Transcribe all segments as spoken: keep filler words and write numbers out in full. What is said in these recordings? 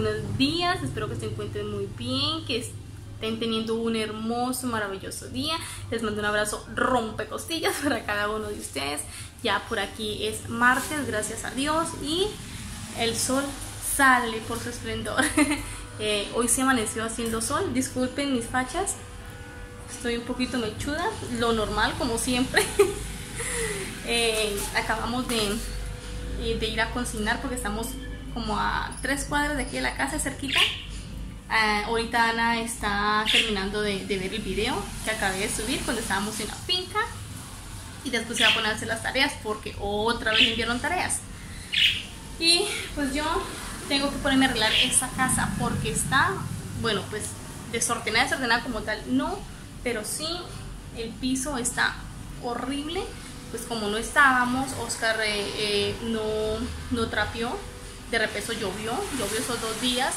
buenos días, espero que se encuentren muy bien, que estén teniendo un hermoso, maravilloso día. Les mando un abrazo rompecostillas para cada uno de ustedes. Ya por aquí es martes, gracias a Dios, y el sol sale por su esplendor. eh, hoy se amaneció haciendo sol, disculpen mis fachas, estoy un poquito mechuda, lo normal como siempre. eh, acabamos de, de ir a consignar porque estamos como a tres cuadras de aquí de la casa, cerquita. Eh, ahorita Ana está terminando de, de ver el video que acabé de subir cuando estábamos en la finca, y después se va a poner a hacer las tareas porque otra vez enviaron tareas. Y pues yo tengo que ponerme a arreglar esa casa porque está, bueno, pues desordenada, desordenada como tal no, pero sí el piso está horrible. Pues como no estábamos, Oscar eh, eh, no, no trapeó. De repeso llovió, llovió esos dos días,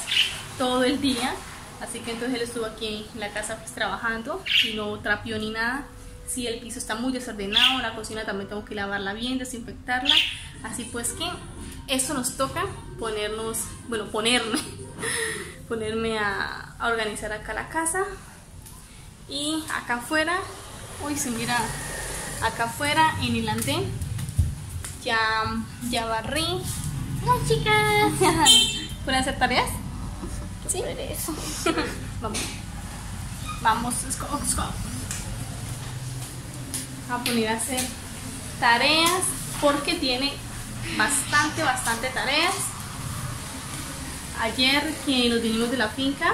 todo el día, así que entonces él estuvo aquí en la casa pues trabajando y no trapeó ni nada. Sí, el piso está muy desordenado, la cocina también tengo que lavarla bien, desinfectarla, así pues que eso nos toca ponernos, bueno ponerme, ponerme a, a organizar acá la casa. Y acá afuera, uy se mira, acá afuera en el andén, ya, ya barrí. ¡Hola chicas! ¿Pueden hacer tareas? Sí. Vamos. Vamos a poner a hacer tareas porque tiene bastante, bastante tareas. Ayer que nos vinimos de la finca,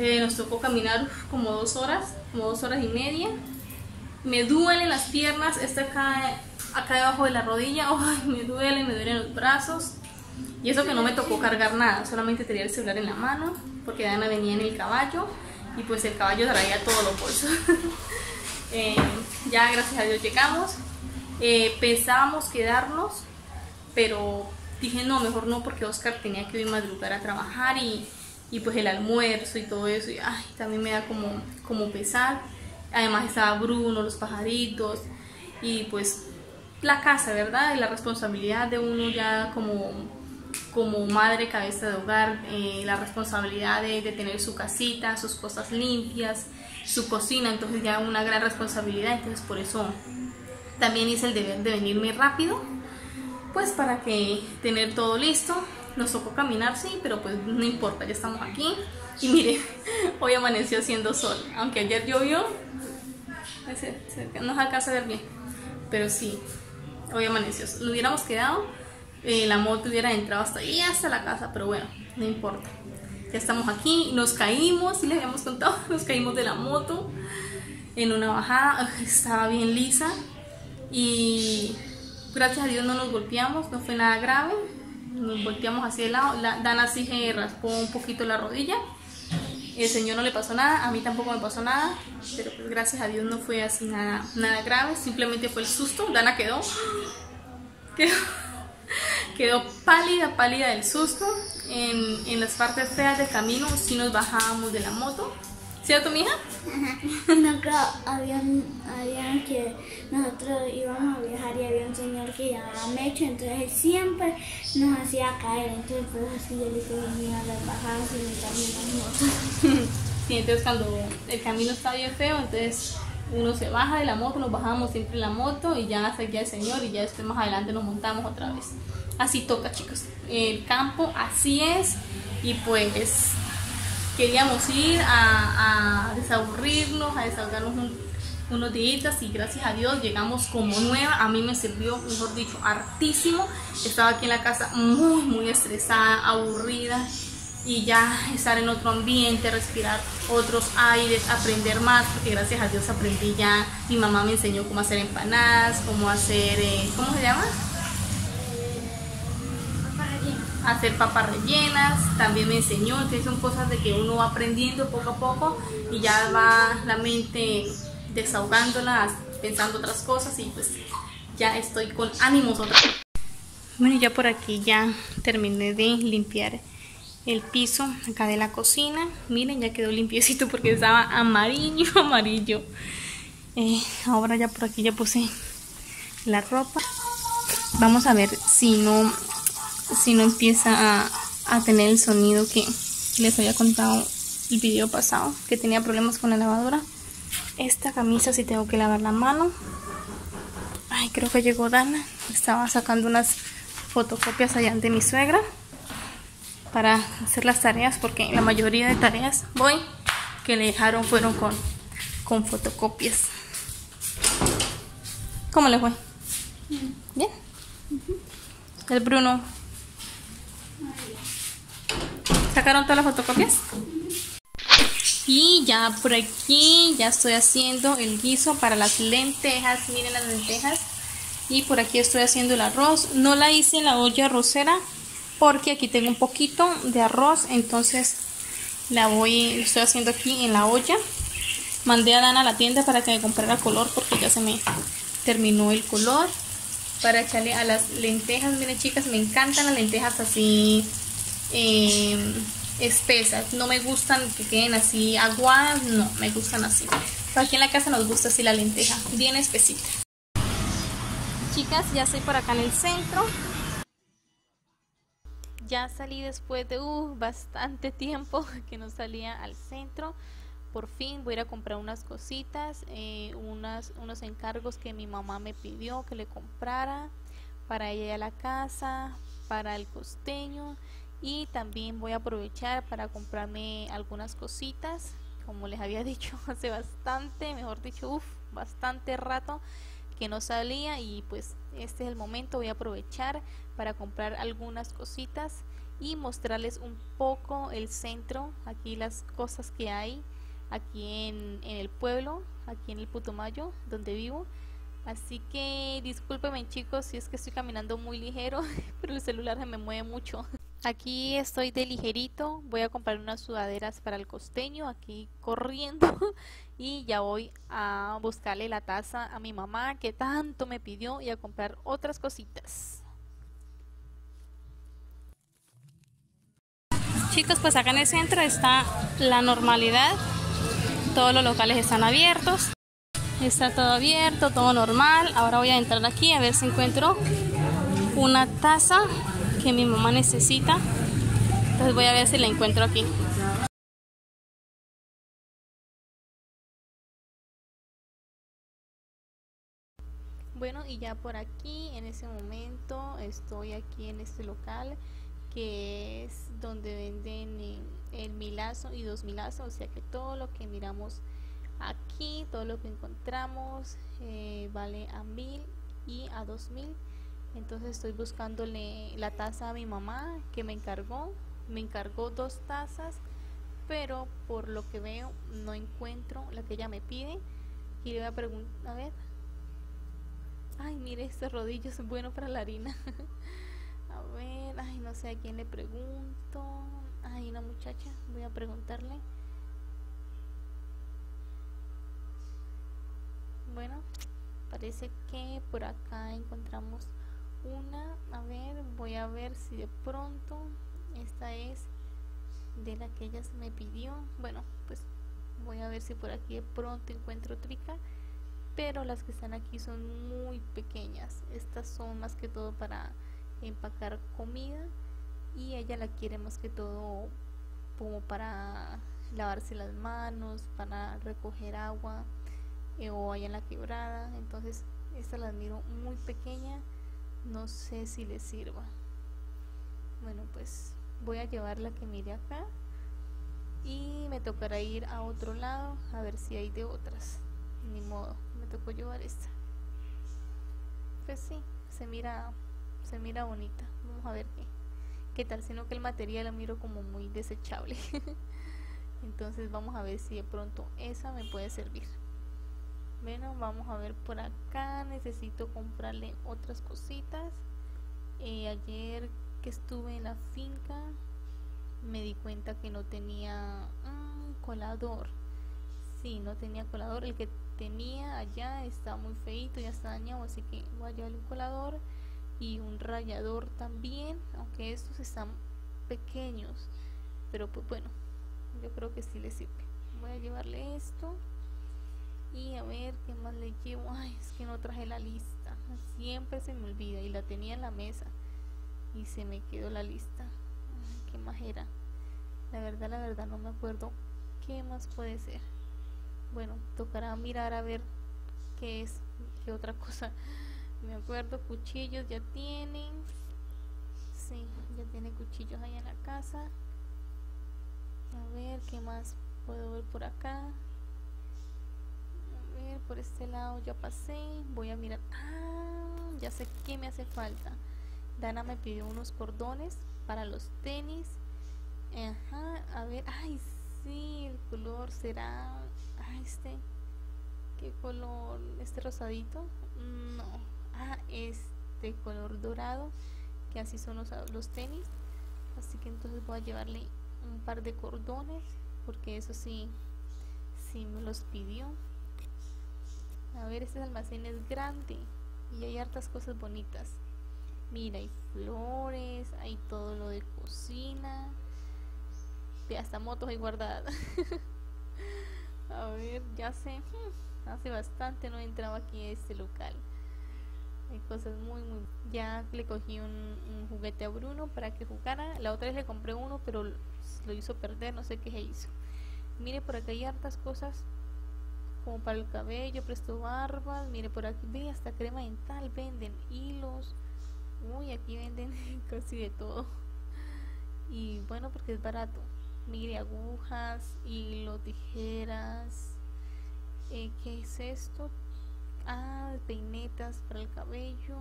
eh, nos tocó caminar como dos horas, como dos horas y media. Me duelen las piernas, esta acá... acá debajo de la rodilla, ay, me duele, me duelen los brazos, y eso que no me tocó cargar nada, solamente tenía el celular en la mano porque Dana venía en el caballo y pues el caballo traía todos los bolsos. eh, ya gracias a Dios llegamos. eh, pensábamos quedarnos, pero dije no, mejor no, porque Oscar tenía que ir madrugar a trabajar y, y pues el almuerzo y todo eso, y ay, también me da como, como pesar. Además estaba Bruno, los pajaritos y pues la casa, ¿verdad? Y la responsabilidad de uno ya como, como madre, cabeza de hogar, eh, la responsabilidad de, de tener su casita, sus cosas limpias, su cocina, entonces ya una gran responsabilidad. Entonces por eso también hice el deber de venirme rápido, pues para que tener todo listo. Nos tocó caminar, sí, pero pues no importa, ya estamos aquí. Y mire, hoy amaneció haciendo sol, aunque ayer llovió, nos alcanza a ver bien, pero sí. Hoy amaneció, lo hubiéramos quedado, eh, la moto hubiera entrado hasta ahí, hasta la casa, pero bueno, no importa. Ya estamos aquí, nos caímos, y les habíamos contado, nos caímos de la moto en una bajada, estaba bien lisa, y gracias a Dios no nos golpeamos, no fue nada grave, nos volteamos hacia el lado, la, Dana sí se raspó un poquito la rodilla, el señor no le pasó nada, a mí tampoco me pasó nada, pero pues gracias a Dios no fue así nada, nada grave, simplemente fue el susto. Dana quedó, quedó, quedó pálida, pálida del susto. En, en las partes feas del camino sí nos bajábamos de la moto, ¿cierto, mija? Ajá. No creo, habían, habían que nosotros íbamos a viajar y había un señor que llamaba Mecho, entonces él siempre nos hacía caer, entonces fue así, yo le dije, mira, las bajadas y nos cambiamos moto. Sí, entonces cuando el camino está bien feo, entonces uno se baja de la moto, nos bajamos siempre en la moto y ya seguía el señor y ya después más adelante nos montamos otra vez. Así toca, chicos, el campo así es, y pues... queríamos ir a, a desaburrirnos, a desahogarnos un, unos días, y gracias a Dios llegamos como nueva. A mí me sirvió, mejor dicho, hartísimo. Estaba aquí en la casa muy, muy estresada, aburrida, y ya estar en otro ambiente, respirar otros aires, aprender más, porque gracias a Dios aprendí ya. Mi mamá me enseñó cómo hacer empanadas, cómo hacer, eh, ¿cómo se llama? Hacer papas rellenas, también me enseñó. Entonces son cosas de que uno va aprendiendo poco a poco y ya va la mente desahogándola, pensando otras cosas, y pues ya estoy con ánimos otra vez. Bueno, ya por aquí ya terminé de limpiar el piso acá de la cocina. Miren, ya quedó limpiecito porque estaba amarillo, amarillo. Eh, ahora ya por aquí ya puse la ropa. Vamos a ver si no... si no empieza a, a tener el sonido que les había contado el video pasado, que tenía problemas con la lavadora. Esta camisa sí tengo que lavar la mano. Ay, creo que llegó Dana. Estaba sacando unas fotocopias allá ante mi suegra para hacer las tareas, porque la mayoría de tareas voy que le dejaron fueron con, con fotocopias. ¿Cómo le fue? Bien. ¿Bien? Uh-huh. El Bruno. ¿Sacaron todas las fotocopias? Y ya por aquí ya estoy haciendo el guiso para las lentejas. Miren las lentejas. Y por aquí estoy haciendo el arroz. No la hice en la olla arrocera porque aquí tengo un poquito de arroz, entonces la voy, estoy haciendo aquí en la olla. Mandé a Dana a la tienda para que me comprara color porque ya se me terminó el color para echarle a las lentejas. Miren, chicas, me encantan las lentejas así eh, espesas. No me gustan que queden así aguadas, no, me gustan así. Pero aquí en la casa nos gusta así la lenteja, bien espesita. Chicas, ya estoy por acá en el centro. Ya salí después de uh, bastante tiempo que no salía al centro. Por fin voy a ir a comprar unas cositas, eh, unas, unos encargos que mi mamá me pidió que le comprara para ella a la casa, para el costeño. Y también voy a aprovechar para comprarme algunas cositas, como les había dicho hace bastante, mejor dicho, uff, bastante rato que no salía, y pues este es el momento. Voy a aprovechar para comprar algunas cositas y mostrarles un poco el centro, aquí las cosas que hay aquí en, en el pueblo, aquí en el Putumayo donde vivo. Así que discúlpenme, chicos, si es que estoy caminando muy ligero, pero el celular se me mueve mucho. Aquí estoy de ligerito, voy a comprar unas sudaderas para el costeño, aquí corriendo, y ya voy a buscarle la taza a mi mamá que tanto me pidió y a comprar otras cositas. Chicos, pues acá en el centro está la normalidad, todos los locales están abiertos, está todo abierto, todo normal. Ahora voy a entrar aquí a ver si encuentro una taza que mi mamá necesita, entonces voy a ver si la encuentro aquí. Bueno, y ya por aquí en ese momento estoy aquí en este local que es donde venden el milazo y dos milazos, o sea que todo lo que miramos aquí, todo lo que encontramos eh, vale a mil y a dos mil. Entonces estoy buscándole la taza a mi mamá que me encargó, me encargó dos tazas, pero por lo que veo no encuentro la que ella me pide. Y le voy a preguntar, a ver, ay, mire, estos rodillos son buenos para la harina. A ver, ay, no sé a quién le pregunto. Ay, una muchacha, voy a preguntarle. Bueno, parece que por acá encontramos una, a ver, voy a ver si de pronto esta es de la que ella me pidió. Bueno, pues voy a ver si por aquí de pronto encuentro trica, pero las que están aquí son muy pequeñas, estas son más que todo para empacar comida y ella la quiere más que todo como para lavarse las manos, para recoger agua eh, o allá en la quebrada. Entonces esta la miro muy pequeña, no sé si le sirva. Bueno, pues voy a llevar la que mire acá y me tocará ir a otro lado a ver si hay de otras. Ni modo, me tocó llevar esta. Pues sí, se mira, se mira bonita. Vamos a ver qué, qué tal, sino que el material lo miro como muy desechable. Entonces vamos a ver si de pronto esa me puede servir. Bueno, vamos a ver por acá. Necesito comprarle otras cositas. Eh, ayer que estuve en la finca me di cuenta que no tenía mmm, colador. Sí, no tenía colador. El que tenía allá está muy feito, ya está dañado, así que voy a llevarle un colador y un rallador también, aunque estos están pequeños, pero pues bueno, yo creo que sí les sirve. Voy a llevarle esto. Y a ver, ¿qué más le llevo? Ay, es que no traje la lista, siempre se me olvida, y la tenía en la mesa y se me quedó la lista. Ay, qué más era. La verdad, la verdad, no me acuerdo qué más puede ser. Bueno, tocará mirar a ver qué es, qué otra cosa. Me acuerdo, cuchillos ya tienen. Sí, ya tiene cuchillos allá en la casa. A ver, ¿qué más puedo ver por acá? A ver, por este lado ya pasé. Voy a mirar. Ah, ya sé qué me hace falta. Dana me pidió unos cordones para los tenis. Ajá, a ver. Ay, sí, el color será... Ah, este. ¿Qué color? ¿Este rosadito? No. Ah, este color dorado. Que así son los, los tenis. Así que entonces voy a llevarle un par de cordones, porque eso sí, sí me los pidió. A ver, este almacén es grande y hay hartas cosas bonitas. Mira, hay flores, hay todo lo de cocina, hasta motos hay guardadas. A ver, ya sé, hace bastante no entraba aquí a este local. Hay cosas muy muy... Ya le cogí un, un juguete a Bruno para que jugara. La otra vez le compré uno, pero lo hizo perder, no sé qué se hizo. Mire, por acá hay hartas cosas, como para el cabello, presto barbas. Mire, por aquí, ve, hasta crema dental venden, hilos. Uy, aquí venden casi de todo. Y bueno, porque es barato. Mire, agujas, hilos, tijeras. eh, ¿Qué es esto? Ah, peinetas para el cabello.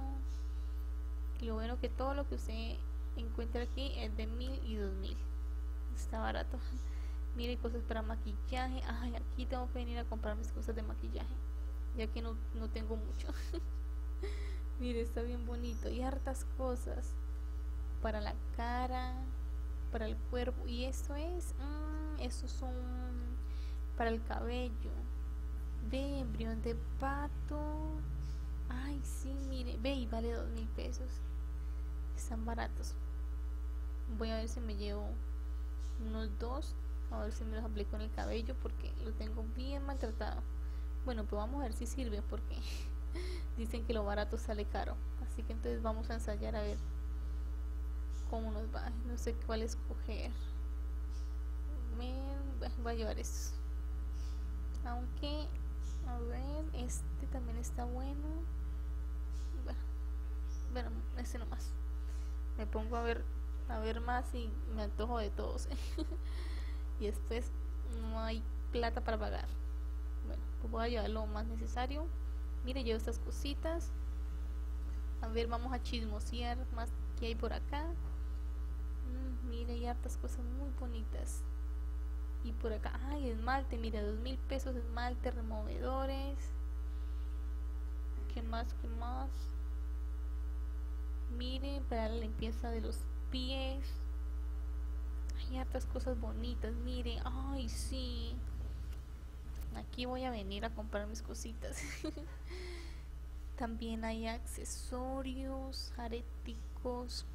Lo bueno que todo lo que usted encuentra aquí es de mil y dos mil. Está barato. Mire, cosas para maquillaje. Ay, aquí tengo que venir a comprar mis cosas de maquillaje, ya que no, no tengo mucho. Mire, está bien bonito. Y hartas cosas para la cara, para el cuerpo. Y esto es... Mmm, estos son para el cabello. Ve, embrión de pato. Ay, sí, mire. Ve, y vale dos mil pesos. Están baratos. Voy a ver si me llevo unos dos. A ver si me los aplico en el cabello, porque lo tengo bien maltratado. Bueno, pues vamos a ver si sirve, porque dicen que lo barato sale caro. Así que entonces vamos a ensayar a ver cómo nos va. No sé cuál escoger. Me voy a llevar estos. Aunque... A ver, este también está bueno. Bueno, bueno, este nomás. Me pongo a ver, a ver más y me antojo de todos. Y después no hay plata para pagar. Bueno, pues voy a llevar lo más necesario. Mire, llevo estas cositas. A ver, vamos a chismosear más que hay por acá. Mm, mire, hay hartas cosas muy bonitas. Y por acá, ay, esmalte, mira, dos mil pesos esmalte, removedores. ¿Qué más? ¿Qué más? Mire, para la limpieza de los pies. Hay hartas cosas bonitas, mire, ay, sí. Aquí voy a venir a comprar mis cositas. También hay accesorios, areticos,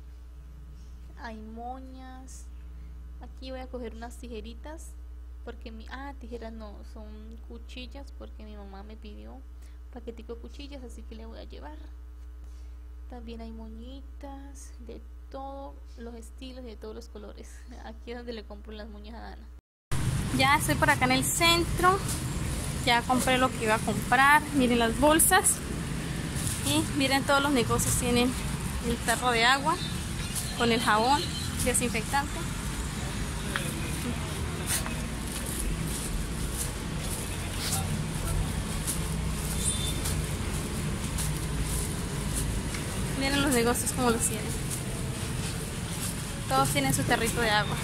hay moñas. Aquí voy a coger unas tijeritas, porque mi... Ah, tijeras no, son cuchillas, porque mi mamá me pidió paquetico de cuchillas, así que le voy a llevar. También hay moñitas de todos los estilos y de todos los colores. Aquí es donde le compro las moñas a Dana. Ya estoy por acá en el centro. Ya compré lo que iba a comprar. Miren las bolsas. Y miren, todos los negocios tienen el tarro de agua con el jabón desinfectante. Miren los negocios como los tienen. Todos tienen su tarrito de agua.